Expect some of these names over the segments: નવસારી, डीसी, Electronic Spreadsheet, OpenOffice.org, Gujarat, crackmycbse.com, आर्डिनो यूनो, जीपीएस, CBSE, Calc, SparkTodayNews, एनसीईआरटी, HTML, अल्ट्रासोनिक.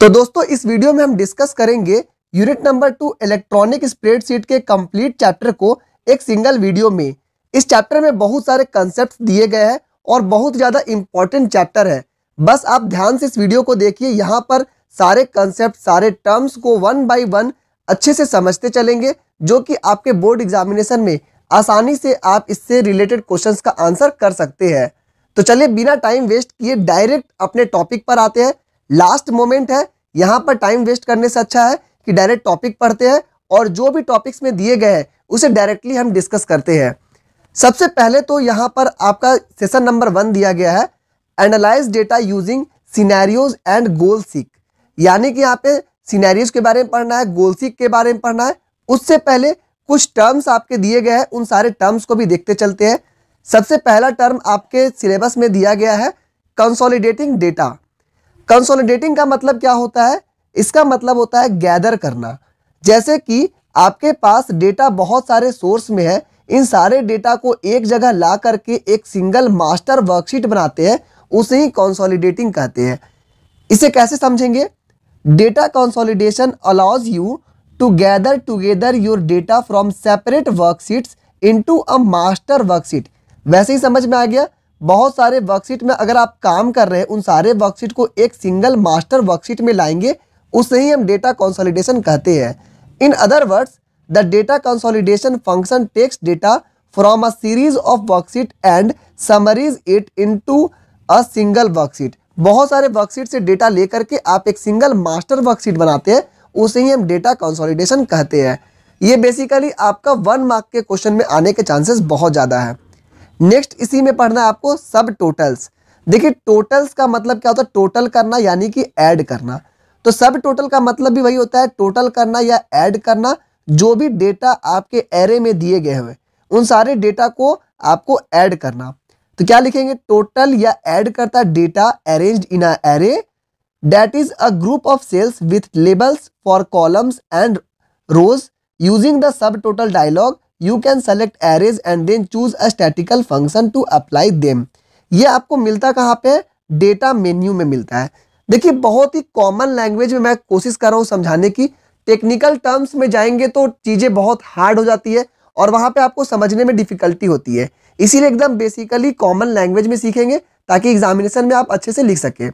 तो दोस्तों इस वीडियो में हम डिस्कस करेंगे यूनिट नंबर 2 इलेक्ट्रॉनिक स्प्रेडशीट के कंप्लीट चैप्टर को एक सिंगल वीडियो में। इस चैप्टर में बहुत सारे कंसेप्ट दिए गए हैं और बहुत ज़्यादा इम्पॉर्टेंट चैप्टर है। बस आप ध्यान से इस वीडियो को देखिए, यहाँ पर सारे कंसेप्ट सारे टर्म्स को वन बाय वन अच्छे से समझते चलेंगे, जो कि आपके बोर्ड एग्जामिनेशन में आसानी से आप इससे रिलेटेड क्वेश्चंस का आंसर कर सकते हैं। तो चलिए बिना टाइम वेस्ट किए डायरेक्ट अपने टॉपिक पर आते हैं। लास्ट मोमेंट है, यहाँ पर टाइम वेस्ट करने से अच्छा है कि डायरेक्ट टॉपिक पढ़ते हैं और जो भी टॉपिक्स में दिए गए हैं उसे डायरेक्टली हम डिस्कस करते हैं। सबसे पहले तो यहाँ पर आपका सेशन नंबर 1 दिया गया है, analyse data using scenarios and goal seek, यानी कि यहाँ पे सिनेरियोज के बारे में पढ़ना है, गोल सीक के बारे में पढ़ना है। उससे पहले कुछ टर्म्स आपके दिए गए हैं, उन सारे टर्म्स को भी देखते चलते हैं। सबसे पहला टर्म आपके सिलेबस में दिया गया है कंसोलिडेटिंग डेटा। कंसोलिडेटिंग का मतलब क्या होता है? इसका मतलब होता है गैदर करना। जैसे कि आपके पास डेटा बहुत सारे सोर्स में है, इन सारे डेटा को एक जगह ला करके एक सिंगल मास्टर वर्कशीट बनाते हैं, उसे ही कंसोलिडेटिंग कहते हैं। इसे कैसे समझेंगे? Data consolidation allows you to gather together your data from separate worksheets into a master worksheet। वैसे ही समझ में आ गया, बहुत सारे वर्कशीट में अगर आप काम कर रहे हैं उन सारे वर्कशीट को एक सिंगल मास्टर वर्कशीट में लाएंगे, उसे ही हम डेटा कंसोलिडेशन कहते हैं। In other words the data consolidation function takes data from a series of worksheet and summaries it into a single worksheet. बहुत सारे वर्कशीट से डेटा लेकर के आप एक सिंगल मास्टर वर्कशीट बनाते हैं, उसे ही हम डेटा कंसोलिडेशन कहते हैं। ये बेसिकली आपका 1 मार्क के क्वेश्चन में आने के चांसेस बहुत ज़्यादा है। नेक्स्ट इसी में पढ़ना है आपको सब टोटल्स। देखिए टोटल्स का मतलब क्या होता है? टोटल करना यानी कि ऐड करना। तो सब टोटल का मतलब भी वही होता है, टोटल करना या ऐड करना। जो भी डेटा आपके एरे में दिए गए हुए उन सारे डेटा को आपको ऐड करना। तो क्या लिखेंगे? टोटल या ऐड करता data arranged in a array that is a group of cells with labels for columns and rows। Using the subtotal dialog you can select arrays and then choose a statistical function to apply them। ये आपको मिलता कहाँ पे? Data menu में मिलता है। देखिए बहुत ही कॉमन लैंग्वेज में मैं कोशिश कर रहा हूँ समझाने की, टेक्निकल टर्म्स में जाएंगे तो चीज़ें बहुत हार्ड हो जाती है और वहाँ पे आपको समझने में डिफिकल्टी होती है। इसीलिए एकदम बेसिकली कॉमन लैंग्वेज में सीखेंगे ताकि एग्जामिनेशन में आप अच्छे से लिख सकें।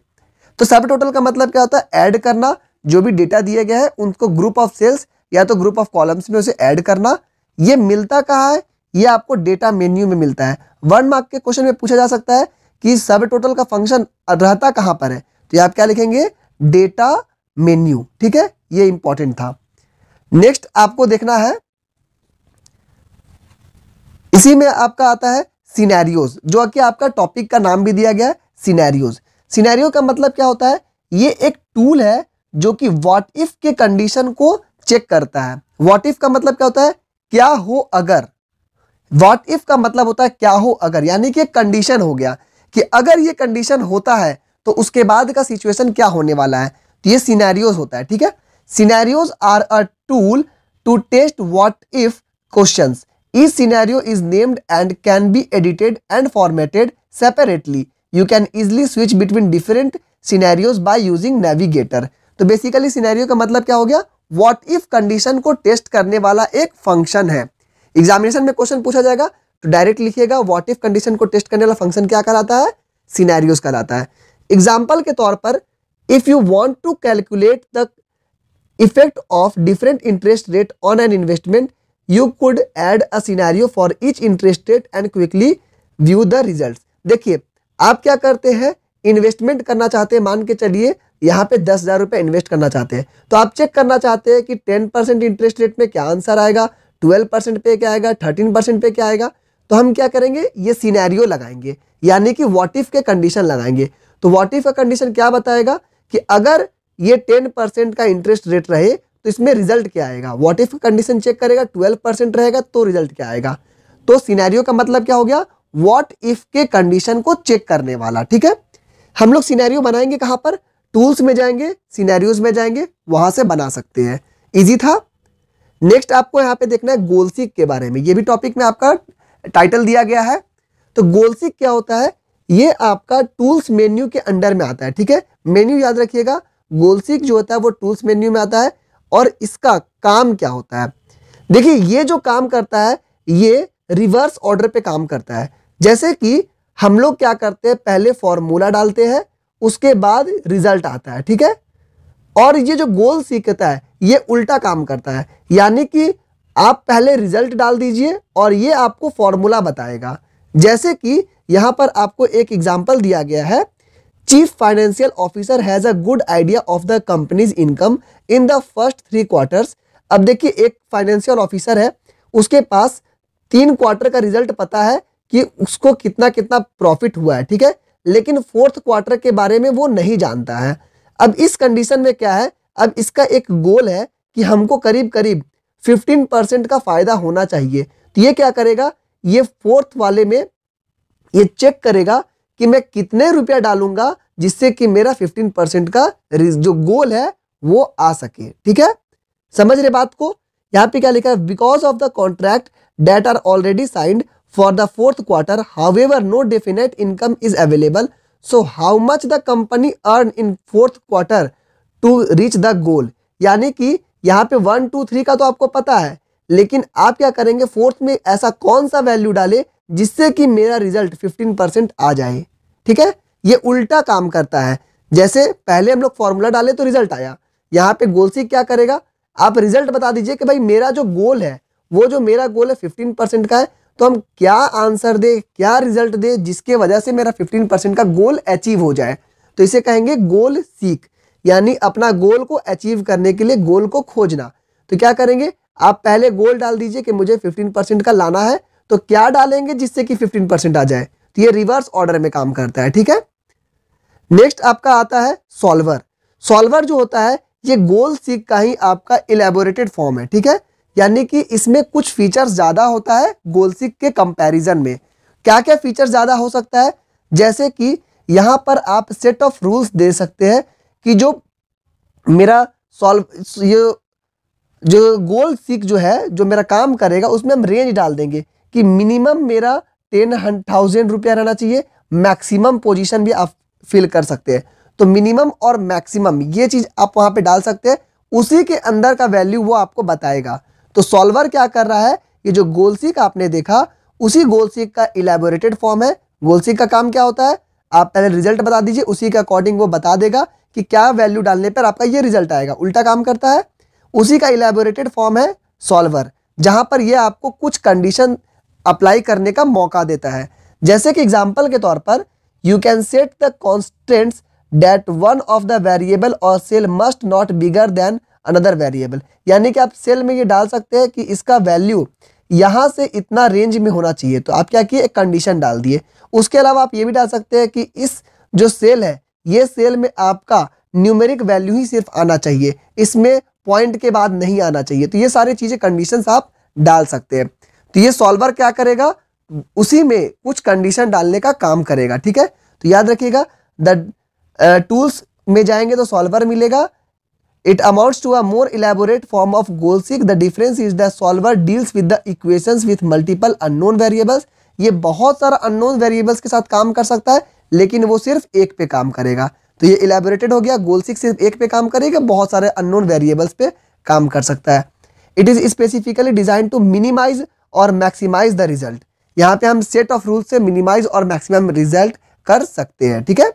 तो सब टोटल का मतलब क्या होता है? ऐड करना। जो भी डेटा दिए गए हैं उनको ग्रुप ऑफ सेल्स या तो ग्रुप ऑफ कॉलम्स में उसे ऐड करना। ये मिलता कहाँ है? ये आपको डेटा मेन्यू में मिलता है। 1 मार्क के क्वेश्चन में पूछा जा सकता है कि सब टोटल का फंक्शन रहता कहाँ पर है, तो ये आप क्या लिखेंगे? Data menu. ठीक है, ये इंपॉर्टेंट था। नेक्स्ट आपको देखना है, इसी में आपका आता है सिनेरियोज, जो कि आपका टॉपिक का नाम भी दिया गया है, सिनेरियोज। सिनेरियो का मतलब क्या होता है? ये एक टूल है जो कि व्हाट इफ के कंडीशन को चेक करता है। व्हाट इफ का मतलब क्या होता है? क्या हो अगर। व्हाट इफ का मतलब होता है क्या हो अगर, यानी कि एक कंडीशन हो गया कि अगर ये कंडीशन होता है तो उसके बाद का सिचुएशन क्या होने वाला है। तो ये सिनेरियोज होता है। ठीक है, scenarios are a tool to test what if questions. Each scenario is named and can be edited and formatted separately. You can easily switch between different scenarios by using navigator। तो basically scenario का मतलब क्या हो गया? What if condition को test करने वाला एक फंक्शन है। एग्जामिनेशन में क्वेश्चन पूछा जाएगा तो डायरेक्ट लिखिएगा व्हाट इफ कंडीशन को टेस्ट करने वाला फंक्शन क्या कहलाता है? सिनेरियोज कहलाता है। एग्जाम्पल के तौर पर if you want to calculate the effect of different interest rate on an investment you could add a scenario for each interest rate and quickly view the result. देखिए आप क्या करते हैं, इन्वेस्टमेंट करना चाहते हैं, मान के चलिए यहाँ पे 10,000 रुपये इन्वेस्ट करना चाहते हैं, तो आप चेक करना चाहते हैं कि 10% इंटरेस्ट रेट में क्या आंसर आएगा, 12% पे क्या आएगा, 13% पे क्या आएगा। तो हम क्या करेंगे? ये सिनेरियो लगाएंगे, यानी कि व्हाट इफ के कंडीशन लगाएंगे। तो व्हाट इफ का कंडीशन क्या बताएगा कि अगर ये 10% का इंटरेस्ट रेट रहे तो इसमें रिजल्ट क्या आएगा। व्हाट इफ का कंडीशन चेक करेगा, 12% रहेगा तो रिजल्ट क्या आएगा। तो सिनेरियो का मतलब क्या हो गया? व्हाट इफ के कंडीशन को चेक करने वाला। ठीक है, हम लोग सिनेरियो बनाएंगे कहाँ पर? टूल्स में जाएंगे, सिनेरियोज में जाएंगे, वहां से बना सकते हैं। इजी था। नेक्स्ट आपको यहाँ पे देखना है गोल सीक के बारे में। ये भी टॉपिक में आपका टाइटल दिया गया है। तो गोल सीक क्या होता है? ये आपका टूल्स मेन्यू के अंडर में आता है। ठीक है, मेन्यू याद रखिएगा, गोलसीक जो होता है वो टूल्स मेन्यू में आता है और इसका काम क्या होता है। देखिए ये जो काम करता है ये रिवर्स ऑर्डर पे काम करता है। जैसे कि हम लोग क्या करते हैं, पहले फॉर्मूला डालते हैं उसके बाद रिजल्ट आता है, ठीक है। और ये जो गोल सीखता है ये उल्टा काम करता है, यानी कि आप पहले रिजल्ट डाल दीजिए और ये आपको फॉर्मूला बताएगा। जैसे कि यहाँ पर आपको एक एग्जाम्पल दिया गया है, chief financial officer has a good idea of the company's income in the first 3 quarters. अब देखिए एक फाइनेंशियल ऑफिसर है, उसके पास 3 क्वार्टर का रिजल्ट पता है कि उसको कितना कितना प्रॉफिट हुआ है, ठीक है, लेकिन 4th क्वार्टर के बारे में वो नहीं जानता है। अब इस कंडीशन में क्या है, अब इसका एक गोल है कि हमको करीब करीब 15% का फायदा होना चाहिए। तो ये क्या करेगा, ये 4th वाले में ये चेक करेगा कि मैं कितने रुपया डालूंगा जिससे कि मेरा 15% का जो गोल है वो आ सके, ठीक है। समझ रहे बात को। यहाँ पे क्या लिखा है, because of the contract that are already signed for the 4th quarter however no definite income is available, so how much the company earn in 4th quarter to reach the goal. यानी कि यहाँ पे 1, 2, 3 का तो आपको पता है, लेकिन आप क्या करेंगे 4th में ऐसा कौन सा वैल्यू डाले जिससे कि मेरा रिजल्ट 15% आ जाए, ठीक है। ये उल्टा काम करता है, जैसे पहले हम लोग फॉर्मूला डाले तो रिजल्ट आया, यहाँ पे गोलसी क्या करेगा, आप रिजल्ट बता दीजिए कि भाई मेरा जो गोल है वो जो मेरा गोल है 15% का है, तो हम क्या आंसर दे क्या रिजल्ट दे जिसके वजह से मेरा 15% का गोल अचीव हो जाए। तो इसे कहेंगे गोल सीख, यानी अपना गोल को अचीव करने के लिए गोल को खोजना। तो क्या करेंगे, आप पहले गोल डाल दीजिए कि मुझे 15% का लाना है, तो क्या डालेंगे जिससे कि 15% आ जाए। तो ये रिवर्स ऑर्डर में काम करता है, ठीक है। नेक्स्ट आपका आता है सॉल्वर। सॉल्वर जो होता है ये गोल सीख का ही आपका इलेबोरेटेड फॉर्म है, ठीक है, यानी कि इसमें कुछ फीचर्स ज़्यादा होता है गोल सीख के कंपैरिजन में। क्या क्या फीचर ज़्यादा हो सकता है, जैसे कि यहाँ पर आप सेट ऑफ रूल्स दे सकते हैं कि जो मेरा जो गोल सीख जो है जो मेरा काम करेगा उसमें हम रेंज डाल देंगे कि मिनिमम मेरा 10,000 रुपया रहना चाहिए, मैक्सिमम पोजीशन भी आप फिल कर सकते हैं। तो मिनिमम और मैक्सिमम ये चीज़ आप वहाँ पे डाल सकते हैं, उसी के अंदर का वैल्यू वो आपको बताएगा। तो सॉल्वर क्या कर रहा है, ये जो गोल सीख आपने देखा उसी गोल सीख का इलेबोरेटेड फॉर्म है। गोल सीख का काम क्या होता है, आप पहले रिजल्ट बता दीजिए, उसी के अकॉर्डिंग वो बता देगा कि क्या वैल्यू डालने पर आपका ये रिजल्ट आएगा। उल्टा काम करता है, उसी का इलेबोरेटेड फॉर्म है सॉल्वर, जहाँ पर यह आपको कुछ कंडीशन अप्लाई करने का मौका देता है। जैसे कि एग्जाम्पल के तौर पर, you can set the constants that one of the variable और cell must not bigger than another variable, यानी कि आप सेल में ये डाल सकते हैं कि इसका वैल्यू यहाँ से इतना रेंज में होना चाहिए। तो आप क्या किए, एक कंडीशन डाल दिए। उसके अलावा आप ये भी डाल सकते हैं कि इस जो सेल है ये सेल में आपका न्यूमेरिक वैल्यू ही सिर्फ आना चाहिए, इसमें पॉइंट के बाद नहीं आना चाहिए। तो ये सारी चीज़ें कंडीशंस आप डाल सकते हैं। तो ये सॉल्वर क्या करेगा, उसी में कुछ कंडीशन डालने का काम करेगा, ठीक है। तो याद रखिएगा, द टूल्स में जाएंगे तो सॉल्वर मिलेगा। It amounts to a more elaborate form of goal seek, the difference is the solver deals with the equations with multiple unknown variables. ये बहुत सारा अननोन वेरिएबल्स के साथ काम कर सकता है, लेकिन वो सिर्फ एक पे काम करेगा। तो ये इलेबोरेटेड हो गया, गोल सीख सिर्फ एक पे काम करेगा, बहुत सारे अननोन वेरिएबल्स पे काम कर सकता है। It is specifically design to minimise और मैक्सिमाइज द रिजल्ट। यहाँ पे हम सेट ऑफ रूल्स से मिनिमाइज और मैक्सिमम रिजल्ट कर सकते हैं, ठीक है।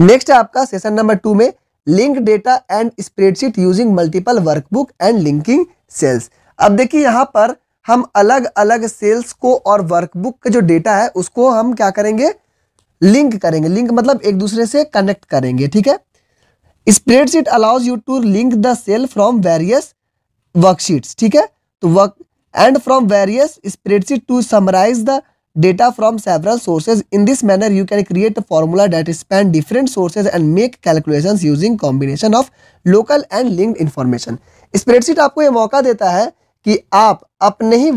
नेक्स्ट है आपका सेशन नंबर 2 में, link data and spreadsheet using multiple workbook and linking cells. अब देखिए यहाँ पर हम अलग अलग सेल्स को और वर्कबुक का जो डेटा है उसको हम क्या करेंगे, लिंक करेंगे। लिंक मतलब एक दूसरे से कनेक्ट करेंगे, ठीक है। Spreadsheet allows you to link the cell from various worksheets, ठीक है, तो work and from various spreadsheet to summarise the data from several sources. In this manner you can create a formula that span different sources and make calculations using combination of local and linked information. Spreadsheet आपको ये मौका देता है कि आप अपने ही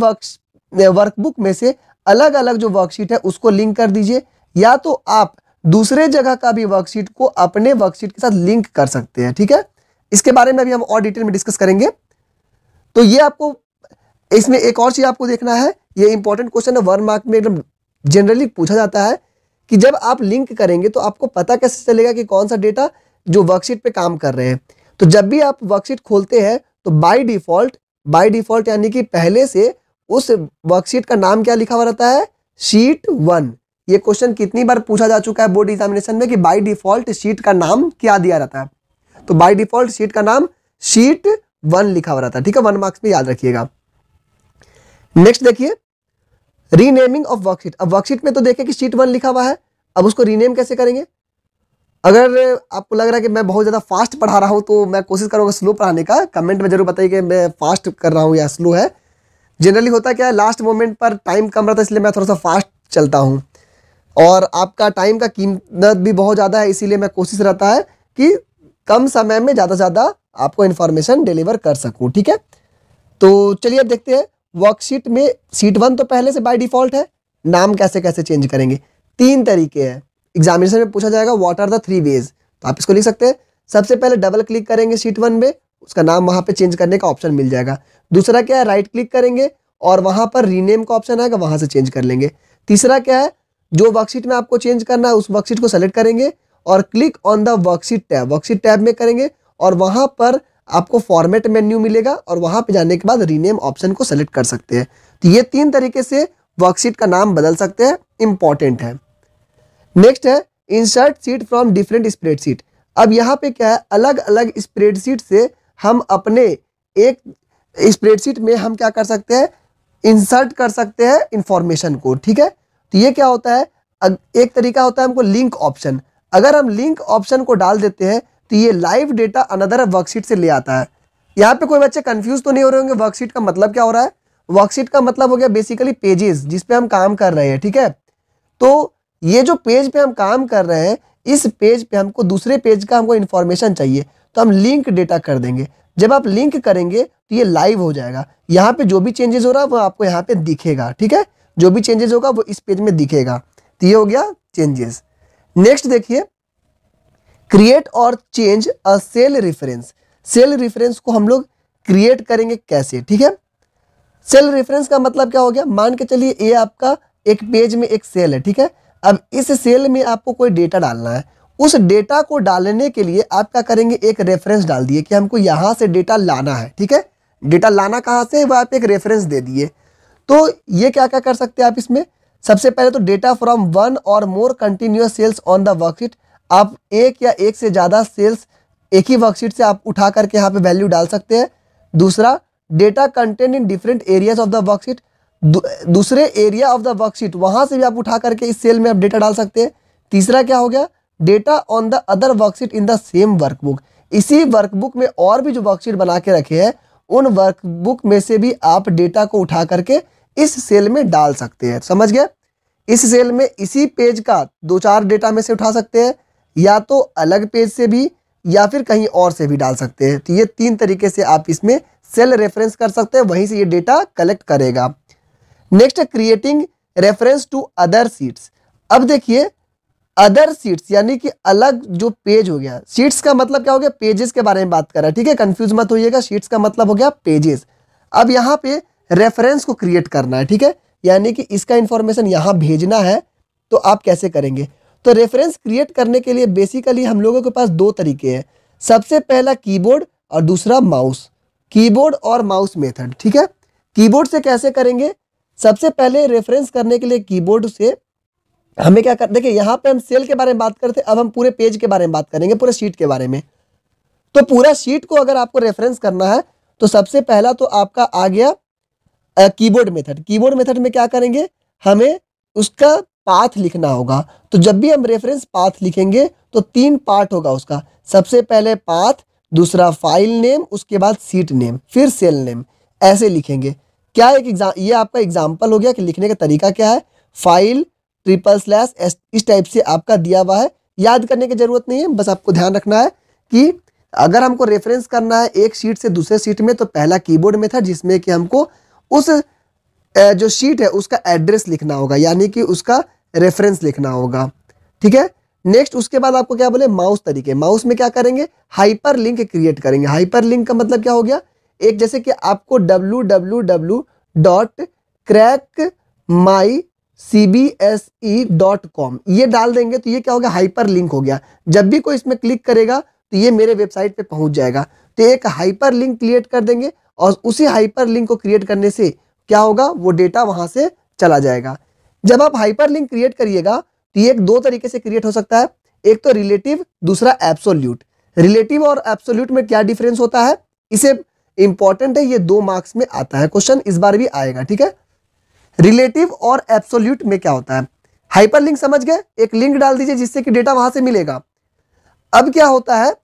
workbook में से अलग अलग जो वर्कशीट है उसको लिंक कर दीजिए, या तो आप दूसरे जगह का भी वर्कशीट को अपने वर्कशीट के साथ लिंक कर सकते हैं, ठीक है। इसके बारे में अभी हम और डिटेल में डिस्कस करेंगे। तो ये आपको इसमें एक और चीज़ आपको देखना है, ये इंपॉर्टेंट क्वेश्चन है, 1 मार्क में एकदम जनरली पूछा जाता है कि जब आप लिंक करेंगे तो आपको पता कैसे चलेगा कि कौन सा डेटा जो वर्कशीट पे काम कर रहे हैं। तो जब भी आप वर्कशीट खोलते हैं तो बाय डिफॉल्ट यानी कि पहले से उस वर्कशीट का नाम क्या लिखा हुआ रहता है, शीट वन। ये क्वेश्चन कितनी बार पूछा जा चुका है बोर्ड एग्जामिनेशन में कि बाय डिफॉल्ट शीट का नाम क्या दिया रहता है। तो बाय डिफॉल्ट शीट का नाम शीट वन लिखा हुआ रहता है, ठीक है, 1 मार्क्स में याद रखिएगा। नेक्स्ट देखिए, रीनेमिंग ऑफ वर्कशीट। अब वर्कशीट में तो देखिए कि शीट 1 लिखा हुआ है, अब उसको रीनेम कैसे करेंगे। अगर आपको लग रहा है कि मैं बहुत ज़्यादा फास्ट पढ़ा रहा हूँ तो मैं कोशिश करूँगा स्लो पढ़ाने का, कमेंट में जरूर बताइए कि मैं फास्ट कर रहा हूँ या स्लो है। जनरली होता क्या है, लास्ट मोमेंट पर टाइम कम रहता है इसलिए मैं थोड़ा सा फास्ट चलता हूँ, और आपका टाइम का कीमत भी बहुत ज़्यादा है इसीलिए मैं कोशिश रहता है कि कम समय में ज़्यादा से ज़्यादा आपको इन्फॉर्मेशन डिलीवर कर सकूँ, ठीक है। तो चलिए अब देखते हैं वर्कशीट में शीट 1 तो पहले से बाय डिफॉल्ट है, नाम कैसे कैसे चेंज करेंगे। 3 तरीके हैं, एग्जामिनेशन में पूछा जाएगा व्हाट आर द 3 वेज। तो आप इसको लिख सकते हैं, सबसे पहले डबल क्लिक करेंगे शीट 1 में, उसका नाम वहाँ पे चेंज करने का ऑप्शन मिल जाएगा। दूसरा क्या है, राइट क्लिक करेंगे और वहाँ पर रीनेम का ऑप्शन आएगा, वहाँ से चेंज कर लेंगे। तीसरा क्या है, जो वर्कशीट में आपको चेंज करना है उस वर्कशीट को सेलेक्ट करेंगे और click on the worksheet tab, worksheet tab में करेंगे और वहाँ पर आपको फॉर्मेट मेन्यू मिलेगा और वहाँ पे जाने के बाद रीनेम ऑप्शन को सेलेक्ट कर सकते हैं। तो ये 3 तरीके से वर्कशीट का नाम बदल सकते हैं, इंपॉर्टेंट है। नेक्स्ट है insert sheet from different spreadsheet. अब यहाँ पे क्या है, अलग अलग स्प्रेडशीट से हम अपने एक स्प्रेडशीट में हम क्या कर सकते हैं, इंसर्ट कर सकते हैं इंफॉर्मेशन को, ठीक है। तो ये क्या होता है, एक तरीका होता है हमको लिंक ऑप्शन। अगर हम लिंक ऑप्शन को डाल देते हैं तो ये लाइव डेटा अनदर वर्कशीट से ले आता है। यहाँ पे कोई बच्चे कंफ्यूज तो नहीं हो रहे होंगे, वर्कशीट का मतलब क्या हो रहा है। वर्कशीट का मतलब हो गया बेसिकली पेजेस जिस पे हम काम कर रहे हैं, ठीक है। तो ये जो पेज पे हम काम कर रहे हैं, इस पेज पे हमको दूसरे पेज का हमको इन्फॉर्मेशन चाहिए तो हम लिंक डेटा कर देंगे। जब आप लिंक करेंगे तो ये लाइव हो जाएगा, यहाँ पे जो भी चेंजेस हो रहा है वो आपको यहाँ पे दिखेगा, ठीक है। जो भी चेंजेस होगा वो इस पेज में दिखेगा। तो ये हो गया चेंजेस। नेक्स्ट देखिए, क्रिएट और change a cell reference. Cell reference को हम लोग क्रिएट करेंगे कैसे, ठीक है। सेल रेफरेंस का मतलब क्या हो गया, मान के चलिए ये आपका एक पेज में एक सेल है, ठीक है। अब इस सेल में आपको कोई डेटा डालना है, उस डेटा को डालने के लिए आप क्या करेंगे, एक रेफरेंस डाल दिए कि हमको यहाँ से डेटा लाना है, ठीक है। डेटा लाना कहाँ से, वह आप एक रेफरेंस दे दिए। तो ये क्या क्या कर सकते हैं आप इसमें, सबसे पहले तो डेटा फ्रॉम 1 और more continuous cells on the worksheet. आप एक या एक से ज़्यादा सेल्स एक ही वर्कशीट से आप उठा करके यहाँ पे वैल्यू डाल सकते हैं। दूसरा, data content in different areas of the worksheet, दूसरे एरिया ऑफ द वर्कशीट वहाँ से भी आप उठा करके इस सेल में आप डेटा डाल सकते हैं। तीसरा क्या हो गया, data on the other worksheet in the same workbook. इसी वर्कबुक में और भी जो वर्कशीट बना के रखे हैं उन वर्कबुक में से भी आप डेटा को उठा करके इस सेल में डाल सकते हैं, समझ गए। इस सेल में इसी पेज का 2-4 डेटा में से उठा सकते हैं, या तो अलग पेज से भी या फिर कहीं और से भी डाल सकते हैं। तो ये 3 तरीके से आप इसमें सेल रेफरेंस कर सकते हैं, वहीं से ये डेटा कलेक्ट करेगा। नेक्स्ट है creating reference to other sheets. अब देखिए, अदर शीट्स यानी कि अलग जो पेज हो गया, शीट्स का मतलब क्या हो गया, पेजेस के बारे में बात कर रहा है, ठीक है, कंफ्यूज मत होइएगा। शीट्स का मतलब हो गया पेजेस। अब यहाँ पे रेफरेंस को क्रिएट करना है, ठीक है, यानी कि इसका इन्फॉर्मेशन यहाँ भेजना है। तो आप कैसे करेंगे, तो रेफरेंस क्रिएट करने के लिए बेसिकली हम लोगों के पास 2 तरीके हैं, सबसे पहला कीबोर्ड और दूसरा माउस। कीबोर्ड और माउस मेथड, ठीक है। कीबोर्ड से कैसे करेंगे, सबसे पहले रेफरेंस करने के लिए कीबोर्ड से हमें क्या कर, देखिए यहाँ पे हम सेल के बारे में बात करते हैं, अब हम पूरे पेज के बारे में बात करेंगे, पूरे शीट के बारे में। तो पूरा शीट को अगर आपको रेफरेंस करना है तो सबसे पहला तो आपका आ गया कीबोर्ड मेथड। कीबोर्ड मेथड में क्या करेंगे, हमें उसका पाथ लिखना होगा। तो जब भी हम रेफरेंस पाथ लिखेंगे तो 3 पार्ट होगा उसका, सबसे पहले पाथ, दूसरा फाइल नेम, उसके बाद सीट नेम, फिर सेल नेम, ऐसे लिखेंगे। क्या एक एग्जाम, ये आपका एग्जाम्पल हो गया कि लिखने का तरीका क्या है, फाइल // इस टाइप से आपका दिया हुआ है। याद करने की जरूरत नहीं है, बस आपको ध्यान रखना है कि अगर हमको रेफरेंस करना है एक शीट से दूसरे शीट में तो पहला कीबोर्ड मेथड, जिसमें कि हमको उस जो शीट है उसका एड्रेस लिखना होगा, यानी कि उसका रेफरेंस लिखना होगा, ठीक है। नेक्स्ट उसके बाद आपको क्या बोले, माउस तरीके। माउस में क्या करेंगे, हाइपर लिंक क्रिएट करेंगे। हाइपर लिंक का मतलब क्या हो गया, एक जैसे कि आपको www.crackmy cbse.com ये डाल देंगे तो ये क्या होगा, हाइपर लिंक हो गया। जब भी कोई इसमें क्लिक करेगा तो ये मेरे वेबसाइट पे पहुंच जाएगा। तो एक हाइपर लिंक क्रिएट कर देंगे और उसी हाइपर लिंक को क्रिएट करने से क्या होगा, वो डेटा वहां से चला जाएगा। जब आप हाइपर लिंक क्रिएट करिएगा तो ये दो तरीके से क्रिएट हो सकता है, एक तो रिलेटिव, दूसरा एब्सोल्यूट। रिलेटिव और एब्सोल्यूट में क्या डिफरेंस होता है, इसे इंपॉर्टेंट है, ये 2 मार्क्स में आता है क्वेश्चन, इस बार भी आएगा, ठीक है। रिलेटिव और एब्सोल्यूट में क्या होता है, हाइपर लिंक समझ गए, एक लिंक डाल दीजिए जिससे कि डेटा वहां से मिलेगा। अब क्या होता है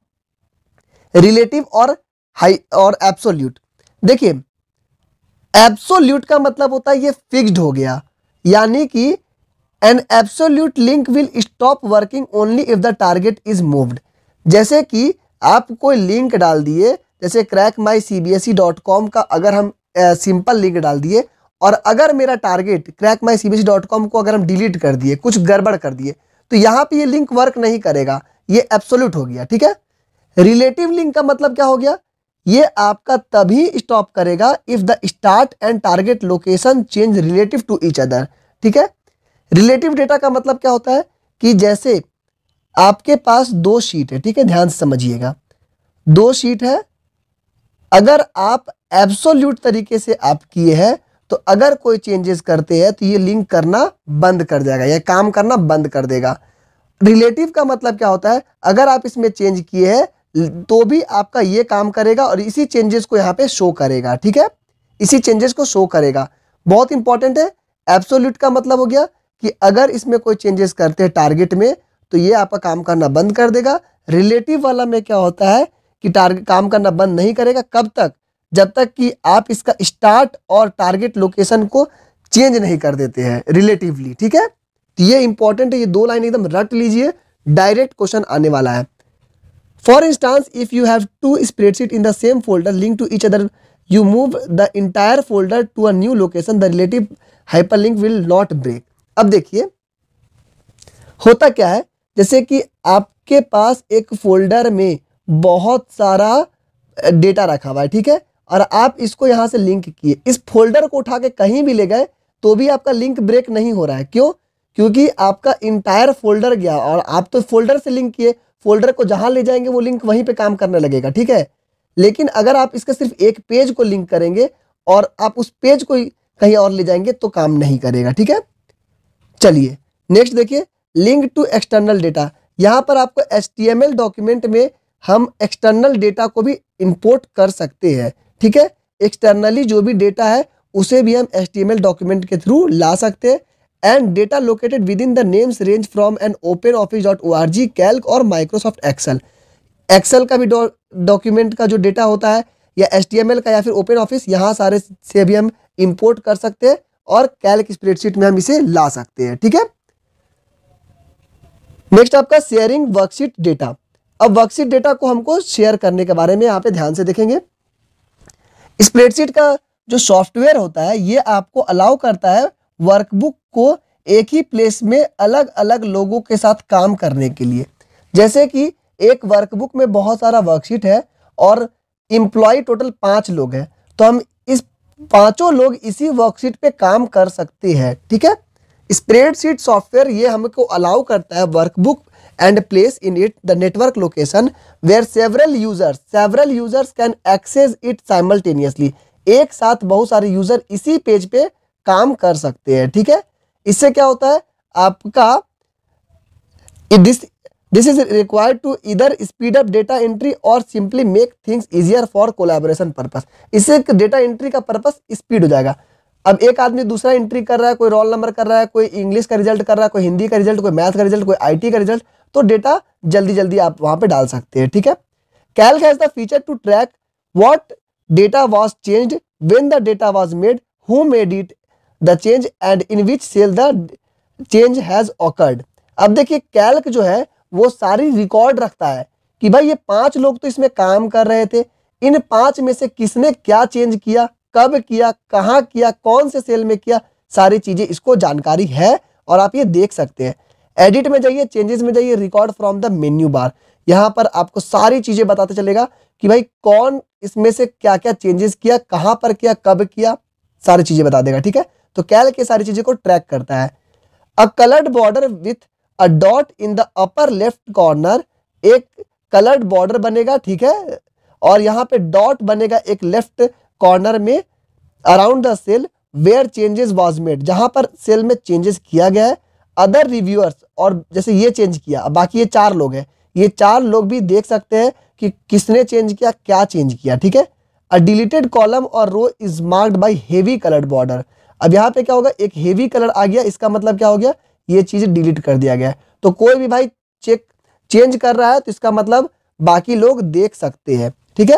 रिलेटिव और एब्सोल्यूट, देखिए एब्सोल्यूट का मतलब होता है ये फिक्स्ड हो गया, यानी कि an absolute link will stop working only if the target is moved. जैसे कि आप कोई लिंक डाल दिए, जैसे crackmycbse.com का अगर हम सिंपल लिंक डाल दिए और अगर मेरा टारगेट crackmycbse.com को अगर हम डिलीट कर दिए, कुछ गड़बड़ कर दिए, तो यहाँ पे ये लिंक वर्क नहीं करेगा, ये एब्सोल्यूट हो गया, ठीक है। रिलेटिव लिंक का मतलब क्या हो गया, ये आपका तभी स्टॉप करेगा if the start and target location change relative to each other, ठीक है। रिलेटिव डेटा का मतलब क्या होता है कि जैसे आपके पास 2 शीट है, ठीक है, ध्यान से समझिएगा, 2 शीट है। अगर आप एब्सोल्यूट तरीके से आप किए हैं तो अगर कोई चेंजेस करते हैं तो ये लिंक करना बंद कर जाएगा, यह काम करना बंद कर देगा। रिलेटिव का मतलब क्या होता है, अगर आप इसमें चेंज किए हैं तो भी आपका ये काम करेगा और इसी चेंजेस को यहाँ पे शो करेगा, ठीक है, इसी चेंजेस को शो करेगा, बहुत इंपॉर्टेंट है। एब्सोल्यूट का मतलब हो गया कि अगर इसमें कोई चेंजेस करते हैं टारगेट में तो ये आपका काम करना बंद कर देगा। रिलेटिव वाला में क्या होता है कि टारगेट काम करना बंद नहीं करेगा, कब तक, जब तक कि आप इसका स्टार्ट और टारगेट लोकेशन को चेंज नहीं कर देते हैं रिलेटिवली, ठीक है। तो ये इंपॉर्टेंट है, ये 2 लाइन एकदम रट लीजिए, डायरेक्ट क्वेश्चन आने वाला है। For instance, if you have 2 spreadsheets in the same folder linked to each other, you move the entire folder to a new location. The relative hyperlink will not break. अब देखिए होता क्या है, जैसे कि आपके पास एक फोल्डर में बहुत सारा डेटा रखा हुआ है, ठीक है, और आप इसको यहाँ से लिंक किए, इस फोल्डर को उठा के कहीं भी ले गए तो भी आपका लिंक ब्रेक नहीं हो रहा है। क्यों? क्योंकि आपका इंटायर फोल्डर गया और आप तो फोल्डर से लिंक किए, फोल्डर को जहां ले जाएंगे वो लिंक वहीं पे काम करने लगेगा, ठीक है। लेकिन अगर आप इसका सिर्फ एक पेज को लिंक करेंगे और आप उस पेज को कहीं और ले जाएंगे तो काम नहीं करेगा, ठीक है। चलिए नेक्स्ट देखिए, लिंक टू एक्सटर्नल डेटा। यहाँ पर आपको HTML डॉक्यूमेंट में हम एक्सटर्नल डेटा को भी इंपोर्ट कर सकते हैं, ठीक है। एक्सटर्नली जो भी डेटा है उसे भी हम HTML डॉक्यूमेंट के थ्रू ला सकते हैं। And data located within the names range from an OpenOffice.org, Calc और Microsoft Excel। Excel का भी डॉक्यूमेंट का जो डेटा होता है या HTML का या फिर Open Office, यहाँ सारे से भी हम इंपोर्ट कर सकते हैं और Calc स्प्रेडशीट में हम इसे ला सकते हैं, ठीक है। नेक्स्ट आपका शेयरिंग वर्कशीट डेटा। अब वर्कशीट डेटा को हमको शेयर करने के बारे में यहाँ पे ध्यान से देखेंगे। स्प्रेडशीट का जो सॉफ्टवेयर होता है ये आपको अलाउ करता है वर्कबुक को एक ही प्लेस में अलग अलग लोगों के साथ काम करने के लिए। जैसे कि एक वर्कबुक में बहुत सारा वर्कशीट है और एम्प्लॉय टोटल 5 लोग हैं, तो हम इस 5 लोग इसी वर्कशीट पे काम कर सकते हैं, ठीक है। स्प्रेडशीट सॉफ्टवेयर ये हमको अलाउ करता है workbook and place in it the network location where several users can access it simultaneously. एक साथ बहुत सारे यूजर इसी पेज पे काम कर सकते हैं, ठीक है। इससे क्या होता है आपका, दिस इज रिक्वायर्ड टू इधर स्पीड अप डेटा एंट्री और simply make things easier for collaboration purpose. इससे डेटा एंट्री का पर्पस स्पीड हो जाएगा। अब एक आदमी दूसरा एंट्री कर रहा है, कोई रोल नंबर कर रहा है, कोई इंग्लिश का रिजल्ट कर रहा है, कोई हिंदी का रिजल्ट, कोई मैथ का रिजल्ट, कोई IT का रिजल्ट, तो डेटा जल्दी जल्दी आप वहां पे डाल सकते हैं, ठीक है। Calc has the feature to track what data was changed, when the data was made, who made it, the change and in which cell the change has occurred. अब देखिए कैल्क जो है वो सारी रिकॉर्ड रखता है कि भाई ये 5 लोग तो इसमें काम कर रहे थे, इन 5 में से किसने क्या चेंज किया, कब किया, कहाँ किया, कौन से सेल में किया, सारी चीजें इसको जानकारी है और आप ये देख सकते हैं। एडिट में जाइए, चेंजेस में जाइए, record from the menu bar, यहाँ पर आपको सारी चीजें बताते चलेगा कि भाई कौन इसमें से क्या क्या चेंजेस किया, कहाँ पर किया, कब किया, सारी चीजें बता देगा, ठीक है। तो कैल्क ये सारी चीजें को ट्रैक करता है। a colored border with a dot in the upper left corner, एक colored border बनेगा, ठीक है, और यहाँ पे dot बनेगा एक left corner में around the cell where changes was made, जहाँ पर cell में changes किया गया है, other reviewers और जैसे ये change किया, बाकी ये चार लोग हैं, ये चार लोग भी देख सकते हैं कि किसने change किया, क्या change किया, ठीक है। A deleted column और row is marked by heavy colored border। अब यहाँ पे क्या होगा, एक हेवी कलर आ गया, इसका मतलब क्या हो गया, ये चीज़ डिलीट कर दिया गया है। तो कोई भी भाई चेक चेंज कर रहा है तो इसका मतलब बाकी लोग देख सकते हैं, ठीक है।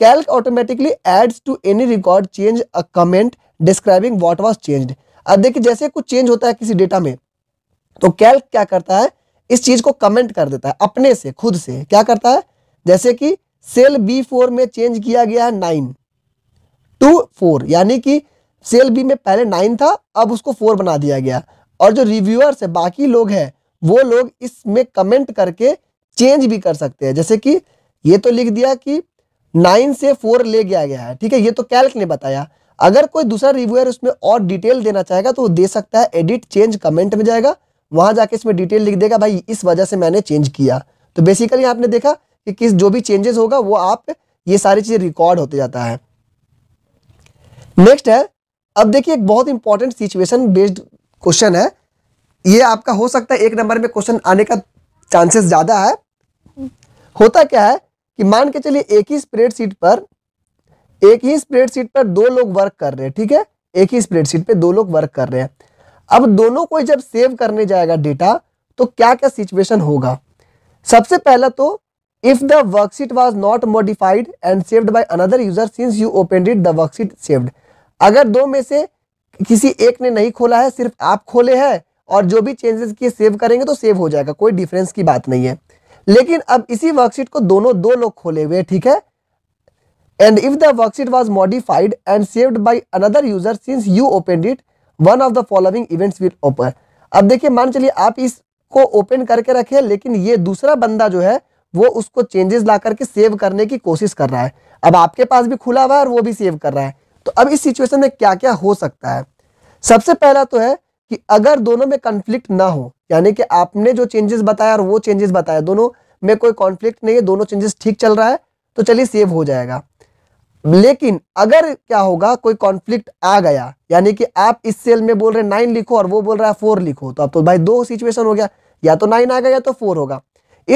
Calc automatically adds to any record change a comment describing what was changed. अब देखिए जैसे कुछ चेंज होता है किसी डेटा में तो कैल्क क्या करता है, इस चीज़ को कमेंट कर देता है अपने से, खुद से क्या करता है। जैसे कि सेल B4 में चेंज किया गया है 9 to 4, यानी कि सेल बी में पहले 9 था, अब उसको 4 बना दिया गया, और जो रिव्यूअर्स है बाकी लोग हैं वो लोग इसमें कमेंट करके चेंज भी कर सकते हैं। जैसे कि ये तो लिख दिया कि 9 से 4 ले गया गया है, ठीक है, ये तो कैल्क ने बताया। अगर कोई दूसरा रिव्यूअर उसमें और डिटेल देना चाहेगा तो वो दे सकता है, एडिट चेंज कमेंट में जाएगा, वहाँ जाके इसमें डिटेल लिख देगा, भाई इस वजह से मैंने चेंज किया। तो बेसिकली आपने देखा कि किस जो भी चेंजेस होगा वो आप ये सारी चीज़ें रिकॉर्ड होते जाता है। नेक्स्ट है, अब देखिए एक बहुत इंपॉर्टेंट सिचुएशन बेस्ड क्वेश्चन है, ये आपका हो सकता है 1 नंबर में क्वेश्चन आने का चांसेस ज़्यादा है। होता क्या है कि मान के चलिए एक ही स्प्रेडशीट पर 2 लोग वर्क कर रहे हैं, ठीक है, एक ही स्प्रेडशीट पे 2 लोग वर्क कर रहे हैं। अब दोनों को जब सेव करने जाएगा डेटा तो क्या क्या सिचुएशन होगा। सबसे पहला तो if the worksheet was not modified and saved by another user since you open it the worksheet saved. अगर 2 में से किसी एक ने नहीं खोला है, सिर्फ आप खोले हैं और जो भी चेंजेस किए सेव करेंगे तो सेव हो जाएगा, कोई डिफरेंस की बात नहीं है। लेकिन अब इसी वर्कशीट को दो लोग खोले हुए, ठीक है, and if the worksheet was modified and saved by another user since you open it one of the following events will open. अब देखिए मान चलिए आप इसको ओपन करके रखे, लेकिन ये दूसरा बंदा जो है वो उसको चेंजेस ला करके सेव करने की कोशिश कर रहा है। अब आपके पास भी खुला हुआ है और वो भी सेव कर रहा है, तो अब इस सिचुएशन में क्या क्या हो सकता है। सबसे पहला तो है कि अगर दोनों में कॉन्फ्लिक्ट ना हो, यानी कि आपने जो चेंजेस बताया और वो चेंजेस बताया दोनों में कोई कॉन्फ्लिक्ट नहीं है, दोनों चेंजेस ठीक चल रहा है तो चलिए सेव हो जाएगा। लेकिन अगर क्या होगा, कोई कॉन्फ्लिक्ट आ गया, यानी कि आप इस सेल में बोल रहे 9 लिखो और वो बोल रहा है 4 लिखो, तो अब तो भाई 2 सिचुएशन हो गया, या तो 9 आ गया या तो 4 होगा।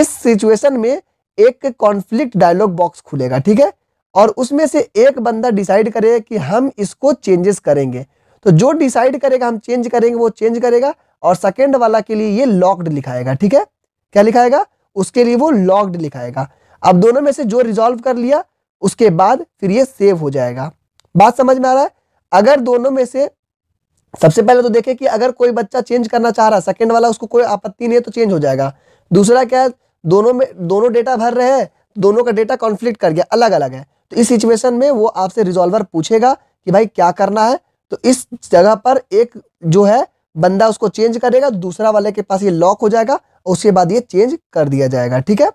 इस सिचुएशन में एक कॉन्फ्लिक्ट डायलॉग बॉक्स खुलेगा, ठीक है, और उसमें से एक बंदा डिसाइड करेगा कि हम इसको चेंजेस करेंगे। तो जो डिसाइड करेगा हम चेंज करेंगे वो चेंज करेगा, और सेकेंड वाला के लिए ये लॉक्ड लिखाएगा, ठीक है, क्या लिखाएगा, उसके लिए वो लॉक्ड लिखाएगा। अब दोनों में से जो रिजॉल्व कर लिया उसके बाद फिर ये सेव हो जाएगा। बात समझ में आ रहा है। अगर दोनों में से सबसे पहले तो देखें कि अगर कोई बच्चा चेंज करना चाह रहा है, सेकेंड वाला उसको कोई आपत्ति नहीं है तो चेंज हो जाएगा। दूसरा क्या है, दोनों डेटा भर रहे हैं, दोनों का डेटा कॉन्फ्लिक्ट कर गया, अलग अलग है, तो इस सिचुएशन में वो आपसे रिजॉल्वर पूछेगा कि भाई क्या करना है। तो इस जगह पर एक जो है बंदा उसको चेंज करेगा, दूसरा वाले के पास ये लॉक हो जाएगा, उसके बाद ये चेंज कर दिया जाएगा, ठीक है।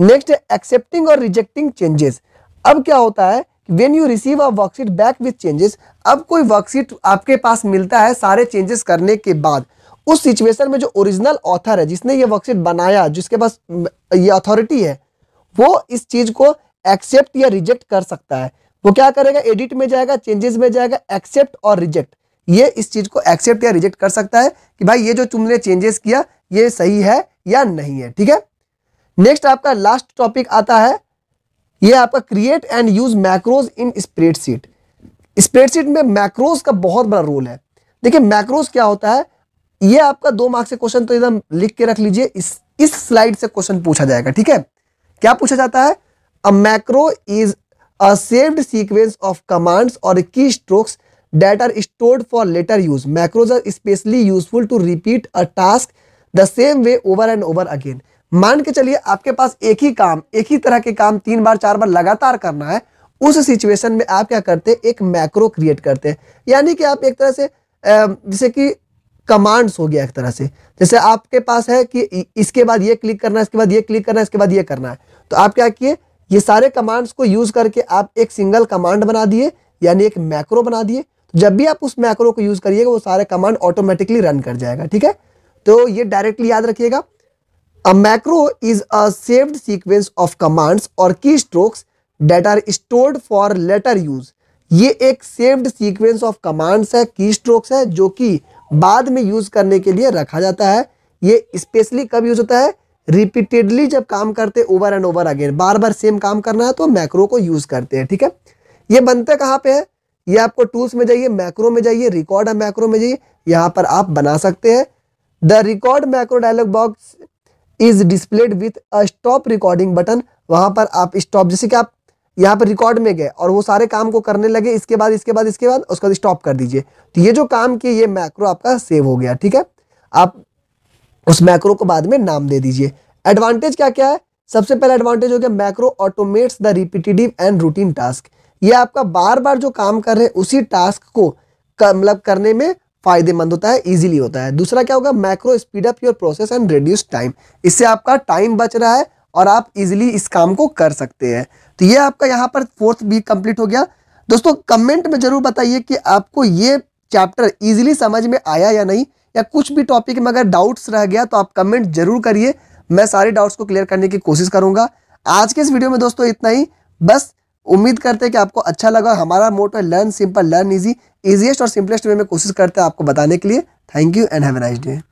नेक्स्ट, एक्सेप्टिंग और रिजेक्टिंग चेंजेस। अब क्या होता है, when you receive a worksheet back with changes, अब कोई वर्कशीट आपके पास मिलता है सारे चेंजेस करने के बाद, उस सिचुएशन में जो ओरिजिनल ऑथर है, जिसने ये वर्कशीट बनाया, जिसके पास ये अथॉरिटी है, वो इस चीज को एक्सेप्ट या रिजेक्ट कर सकता है। वो क्या करेगा, एडिट में जाएगा, चेंजेस में जाएगा, एक्सेप्ट और रिजेक्ट, ये इस चीज को एक्सेप्ट या रिजेक्ट कर सकता है कि भाई ये जो तुमने चेंजेस किया ये सही है या नहीं है, ठीक है। नेक्स्ट आपका लास्ट टॉपिक आता है, ये आपका create and use macros in spreadsheet. Spreadsheet में मैक्रोज का बहुत बड़ा रोल है। देखिए मैक्रोज क्या होता है, ये आपका 2 मार्क्स से क्वेश्चन तो एकदम लिख के रख लीजिए, इस स्लाइड से क्वेश्चन पूछा जाएगा, ठीक है। क्या पूछा जाता है, a macro is a saved sequence of commands or की strokes that are stored for later use. Macros are specially useful to repeat a task the same way over and over again. मान के चलिए आपके पास एक ही काम, एक ही तरह के काम 3 बार 4 बार लगातार करना है, उस सिचुएशन में आप क्या करते हैं, एक मैक्रो क्रिएट करते हैं। यानी कि आप एक तरह से जैसे कि कमांड्स हो गया एक तरह से, जैसे आपके पास है कि इसके बाद ये क्लिक करना है, इसके बाद ये क्लिक करना है, इसके बाद ये करना है, तो आप क्या किए, ये सारे कमांड्स को यूज करके आप एक सिंगल कमांड बना दिए, यानी एक मैक्रो बना दिए। जब भी आप उस मैक्रो को यूज करिएगा वो सारे कमांड ऑटोमेटिकली रन कर जाएगा। ठीक है, तो ये डायरेक्टली याद रखिएगा, a macro is a saved sequence of commands or की strokes that are stored for later use. ये एक सेव्ड सीक्वेंस ऑफ कमांड्स है, की स्ट्रोक्स है, जो कि बाद में यूज करने के लिए रखा जाता है। ये स्पेशली कब यूज होता है? रिपीटेडली जब काम करते, ओवर एंड ओवर अगेन, बार बार सेम काम करना है तो मैक्रो को यूज करते हैं। ठीक है, ये बनता कहाँ पे है? ये आपको टूल्स में जाइए, मैक्रो में जाइए, रिकॉर्ड है मैक्रो में जाइए, यहाँ पर आप बना सकते हैं। The record macro dialog box is displayed with a stop recording button. वहाँ पर आप स्टॉप, जैसे कि आप यहाँ पर रिकॉर्ड में गए और वो सारे काम को करने लगे, इसके बाद उसके बाद स्टॉप कर दीजिए, तो ये जो काम किए ये मैक्रो आपका सेव हो गया। ठीक है, आप उस मैक्रो को बाद में नाम दे दीजिए। एडवांटेज क्या क्या है? सबसे पहला एडवांटेज हो गया macro automates the repetitive and routine task. ये आपका बार बार जो काम कर रहे हैं उसी टास्क को मतलब करने में फायदेमंद होता है, इजीली होता है। दूसरा क्या होगा? Macro speed up your process and reduce time. इससे आपका टाइम बच रहा है और आप इजीली इस काम को कर सकते हैं। तो ये आपका यहाँ पर 4th भी कंप्लीट हो गया। दोस्तों कमेंट में जरूर बताइए कि आपको ये चैप्टर इजीली समझ में आया या नहीं, या कुछ भी टॉपिक में अगर डाउट्स रह गया तो आप कमेंट जरूर करिए, मैं सारे डाउट्स को क्लियर करने की कोशिश करूँगा। आज के इस वीडियो में दोस्तों इतना ही, बस उम्मीद करते हैं कि आपको अच्छा लगा। हमारा मोटो है learn simple learn easy, easiest और सिंपलेस्ट वे में कोशिश करते हैं आपको बताने के लिए। Thank you and have a nice day.